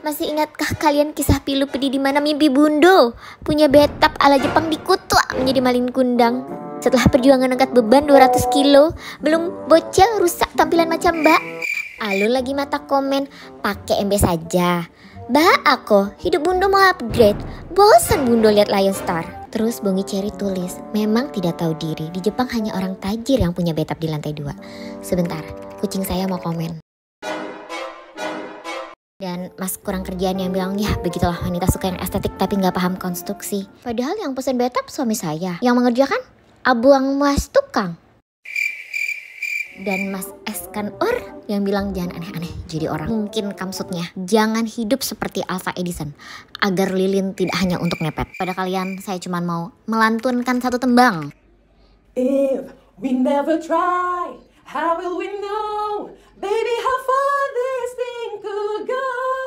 Masih ingatkah kalian kisah pilu pedih di mana mimpi Bundo punya bathtub ala Jepang dikutuk menjadi malin kundang? Setelah perjuangan angkat beban 200 kilo, belum bocil rusak tampilan macam Mbak. Alun lagi mata komen, pakai MB saja. Mbak aku, hidup Bundo mau upgrade, bosan Bundo lihat Lion Star. Terus Bongi Cherry tulis, memang tidak tahu diri, di Jepang hanya orang tajir yang punya bathtub di lantai 2. Sebentar, kucing saya mau komen. Dan mas kurang kerjaan yang bilang, ya begitulah wanita suka yang estetik tapi nggak paham konstruksi. Padahal yang pesen bathtub suami saya, yang mengerjakan abuang mas tukang. Dan mas Eskanur yang bilang jangan aneh-aneh jadi orang. Mungkin kamsutnya, jangan hidup seperti Alpha Edison, agar lilin tidak hanya untuk nepet. Pada kalian, saya cuma mau melantunkan satu tembang. If we never try, how will we know? Baby, how far this thing could go?